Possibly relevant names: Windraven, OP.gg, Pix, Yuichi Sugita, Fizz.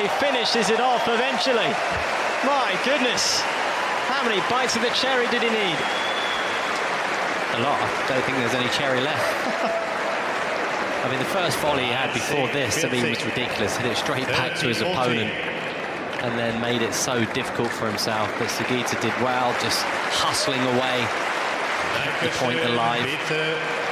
Lee finishes it off eventually. My goodness, how many bites of the cherry did he need? A lot. I don't think there's any cherry left. I mean, the first volley he had before this, I mean, was ridiculous. Hit it straight back to his opponent and then made it so difficult for himself. But Sugita did well, just hustling away, kept the point alive.